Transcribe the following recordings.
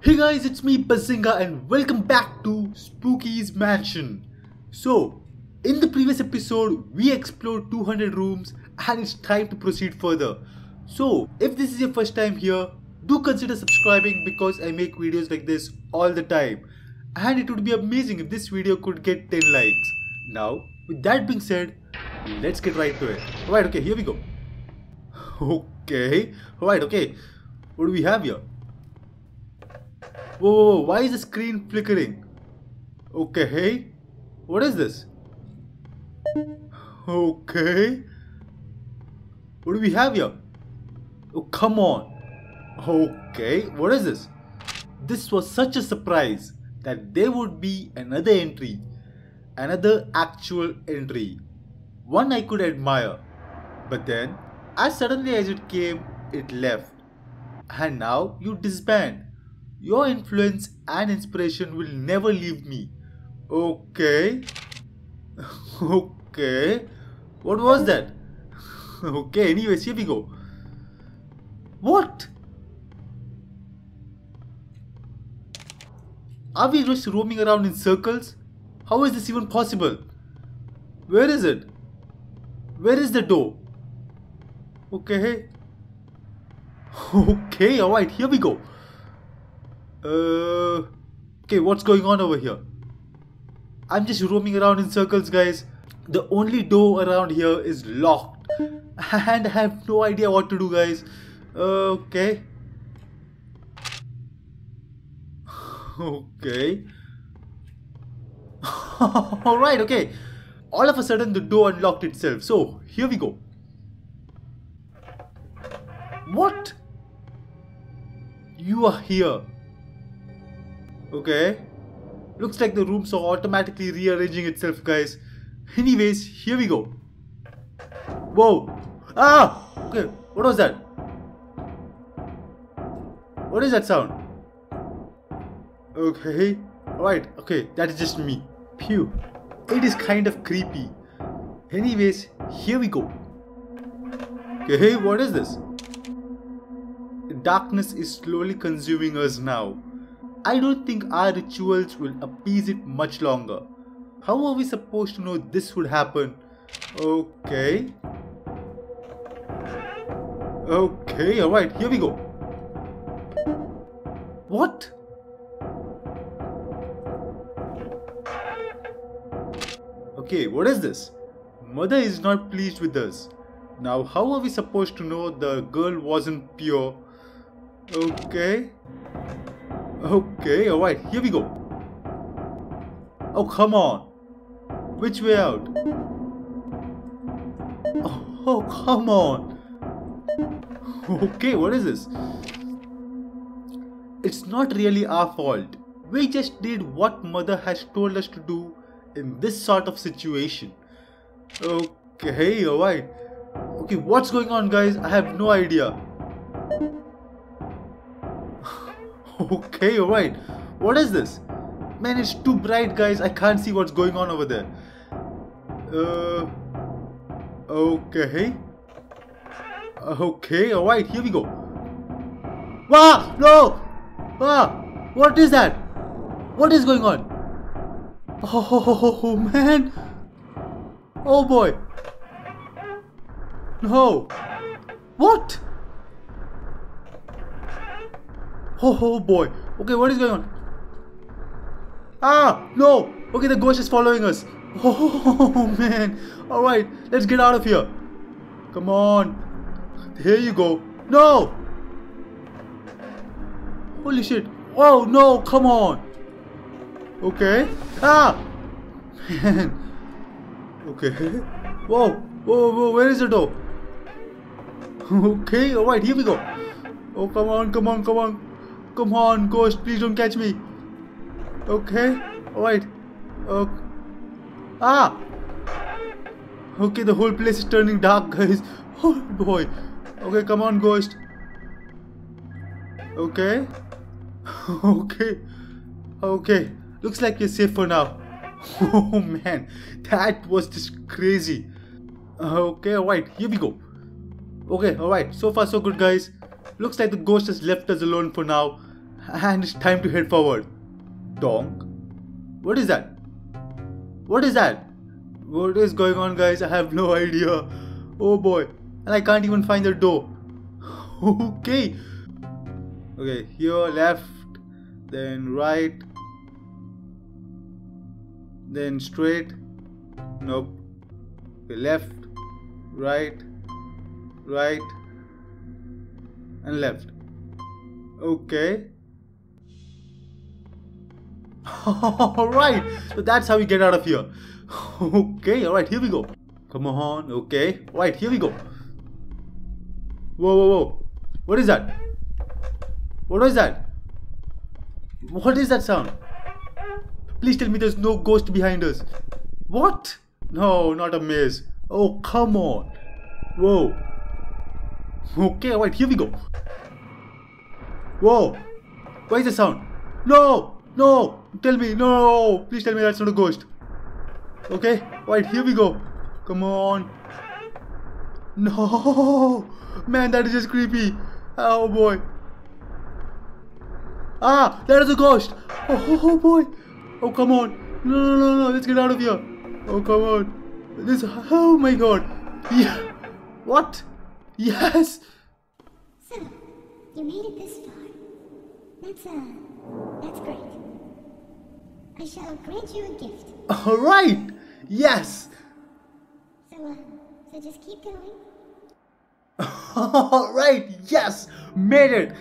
Hey guys, it's me BoomBazinga and welcome back to Spooky's Mansion. So, in the previous episode, we explored 200 rooms and it's time to proceed further. So, if this is your first time here, do consider subscribing because I make videos like this all the time. And it would be amazing if this video could get 10 likes. Now, with that being said, let's get right to it. Alright, okay, here we go. Okay, alright, okay. What do we have here? Whoa, whoa, why is the screen flickering? Okay, hey, what is this? Okay, what do we have here? Oh, come on. Okay, what is this? This was such a surprise that there would be another entry, another actual entry, one I could admire. But then, as suddenly as it came, it left. And now you disband. Your influence and inspiration will never leave me. Okay. Okay. What was that? Okay, anyways, here we go. What? Are we just roaming around in circles? How is this even possible? Where is it? Where is the door? Okay. Okay, alright, here we go. Okay, what's going on over here? I'm just roaming around in circles, guys. The only door around here is locked. And I have no idea what to do, guys. Okay. Okay. Alright, okay. All of a sudden, the door unlocked itself. So, here we go. What? You are here. Okay, looks like the rooms are automatically rearranging itself, guys. Anyways, here we go. Whoa! Ah! Okay, what was that? What is that sound? Okay, alright, okay, that is just me. Phew, it is kind of creepy. Anyways, here we go. Okay, what is this? The darkness is slowly consuming us now. I don't think our rituals will appease it much longer. How are we supposed to know this would happen? Okay. Okay, alright, here we go. What? Okay, what is this? Mother is not pleased with us. Now, how are we supposed to know the girl wasn't pure? Okay. Okay, alright, here we go. Oh, come on. Which way out? Oh, come on. Okay, what is this? It's not really our fault. We just did what Mother has told us to do in this sort of situation. Okay, alright. Okay, what's going on, guys? I have no idea. Okay, alright. What is this? Man, it's too bright, guys. I can't see what's going on over there. Okay. Okay, alright. Here we go. Ah! No! Ah! What is that? What is going on? Oh, man. Oh, boy. No. What? Oh boy. Okay, what is going on? Ah, no. Okay, the ghost is following us. Oh man. Alright, let's get out of here. Come on. Here you go. No. Holy shit. Oh no, come on. Okay. Ah. Man. Okay. Whoa. Whoa, whoa, where is the door? Okay, alright, here we go. Oh, come on, come on, come on. Come on, ghost, please don't catch me. Okay, alright. Ah! Okay, the whole place is turning dark, guys. Oh boy. Okay, come on, ghost. Okay. Okay. Okay. Looks like you're safe for now. Oh man, that was just crazy. Okay, alright, here we go. Okay, alright, so far so good, guys. Looks like the ghost has left us alone for now. and it's time to head forward. Donk. What is that? What is that? What is going on, guys? I have no idea. Oh boy. And I can't even find the door. Okay. Okay, here, left, then right, then straight. Nope. Okay, left, right, right, and left. Okay. Alright, so that's how we get out of here. Okay, alright, here we go. Come on, okay. Alright, here we go. Whoa, whoa, whoa. What is that? What was that? What is that sound? Please tell me there's no ghost behind us. What? No, not a maze. Oh, come on. Whoa. Okay, alright, here we go. Whoa. Where is the sound? No! No! Tell me, no! Please tell me that's not a ghost. Okay, alright, here we go. Come on. No! Man, that is just creepy. Oh boy. Ah! There is a ghost! Oh boy! Oh come on! No, no, no, no! Let's get out of here! Oh come on! This! Oh my god! Yeah! What? Yes! So, you made it this far. That's great. I shall grant you a gift. Alright! Yes! So just keep going. Alright! Yes! Made it!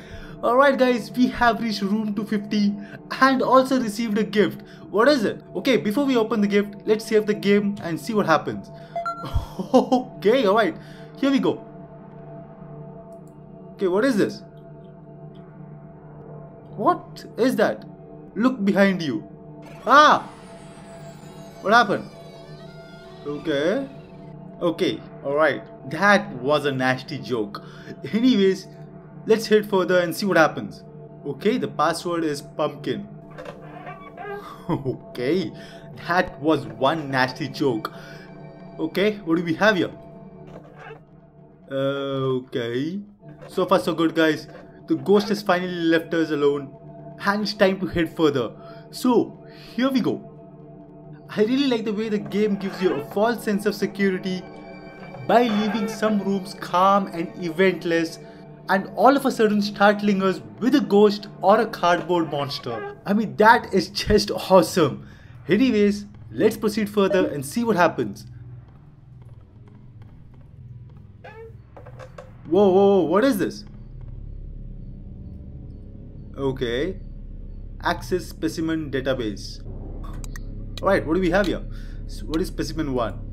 Alright guys, we have reached room 250 and also received a gift. What is it? Okay, before we open the gift, let's save the game and see what happens. Okay, alright. Here we go. Okay, what is this? What is that? Look behind you. Ah! What happened? Okay. Okay, alright. That was a nasty joke. Anyways, let's hit further and see what happens. Okay, the password is pumpkin. Okay, that was one nasty joke. Okay, what do we have here? Okay. So far so good, guys. The ghost has finally left us alone. And it's time to head further. So, here we go. I really like the way the game gives you a false sense of security by leaving some rooms calm and eventless, and all of a sudden startling us with a ghost or a cardboard monster. I mean, that is just awesome. Anyways, let's proceed further and see what happens. Whoa, whoa, what is this? Okay. Access specimen database. Alright, what do we have here? So what is specimen 1?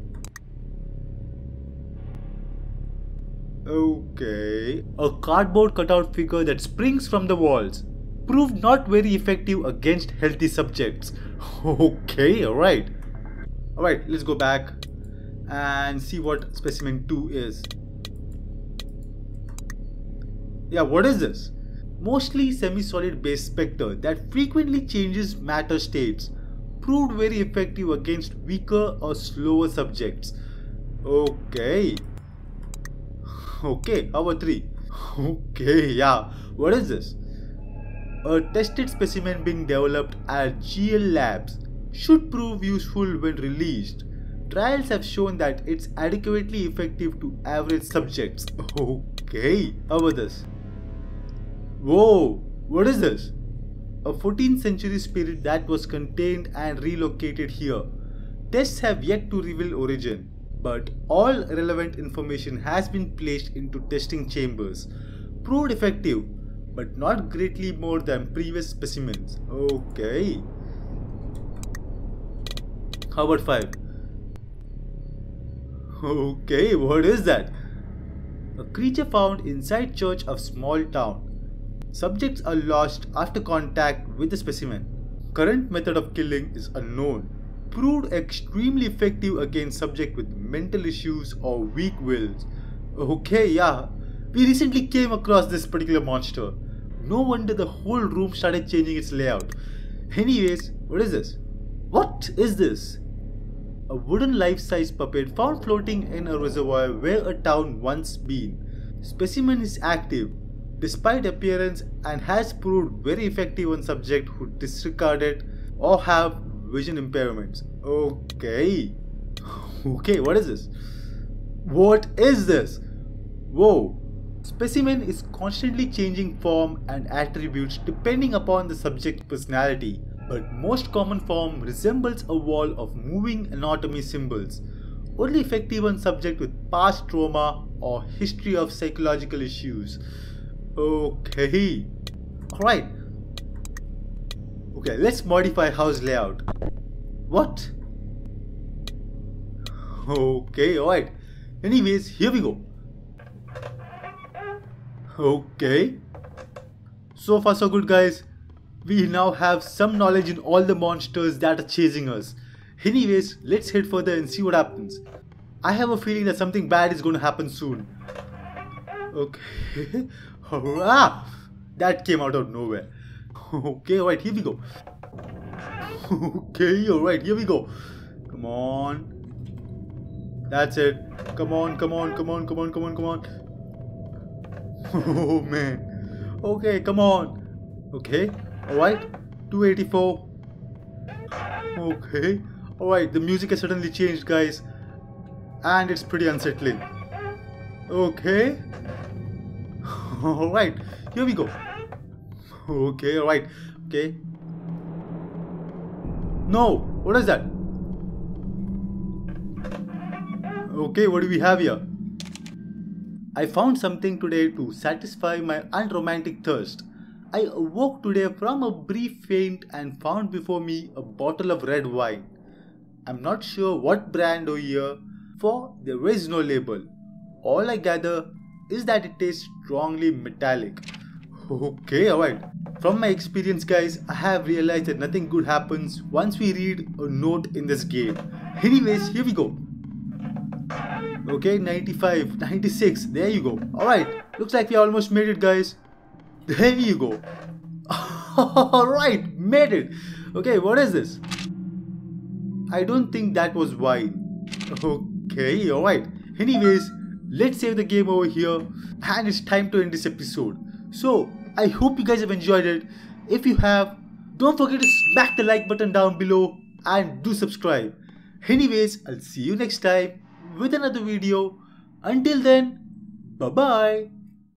Okay, a cardboard cutout figure that springs from the walls. Proved not very effective against healthy subjects. Okay, alright. Alright, let's go back and see what specimen 2 is. Yeah, what is this? Mostly semi-solid based spectre that frequently changes matter states. Proved very effective against weaker or slower subjects. Okay. Okay, how about 3? Okay, yeah. What is this? A tested specimen being developed at GL Labs should prove useful when released. Trials have shown that it's adequately effective to average subjects. Okay, how about this? Whoa, what is this? A 14th century spirit that was contained and relocated here. Tests have yet to reveal origin, but all relevant information has been placed into testing chambers. Proved effective, but not greatly more than previous specimens. Okay. How about 5? Okay, what is that? A creature found inside church of small town. Subjects are lost after contact with the specimen. Current method of killing is unknown. Proved extremely effective against subjects with mental issues or weak wills. Okay, yeah. We recently came across this particular monster. No wonder the whole room started changing its layout. Anyways, what is this? What is this? A wooden life-size puppet found floating in a reservoir where a town once been. Specimen is active. despite appearance, and has proved very effective on subjects who disregard it or have vision impairments. Okay, what is this? What is this? Whoa! Specimen is constantly changing form and attributes depending upon the subject's personality, but most common form resembles a wall of moving anatomy symbols. Only effective on subject with past trauma or history of psychological issues. Okay. Alright. Okay, let's modify house layout. What? Okay, alright. Anyways, here we go. Okay. So far so good, guys. We now have some knowledge in all the monsters that are chasing us. Anyways, let's head further and see what happens. I have a feeling that something bad is going to happen soon. Okay. Ah, that came out of nowhere. Okay, alright, here we go. Okay, alright, here we go. Come on. That's it. Come on, come on, come on, come on, come on, come on. Oh man. Okay, come on. Okay, alright. 284. Okay. Alright, the music has suddenly changed, guys. And it's pretty unsettling. Okay. Alright, here we go. Okay, alright. Okay. No! What is that? Okay, what do we have here? I found something today to satisfy my unromantic thirst. I awoke today from a brief faint and found before me a bottle of red wine. I'm not sure what brand or year, for there is no label. All I gather is that it tastes strongly metallic. Okay, alright. From my experience, guys, I have realized that nothing good happens once we read a note in this game. Anyways, here we go. Okay, 95, 96, there you go. Alright, looks like we almost made it, guys. There you go. Alright, made it. Okay, what is this? I don't think that was wine. Okay, alright. Anyways, let's save the game over here. And it's time to end this episode. So, I hope you guys have enjoyed it. If you have, don't forget to smack the like button down below and do subscribe. Anyways, I'll see you next time with another video. Until then, bye-bye.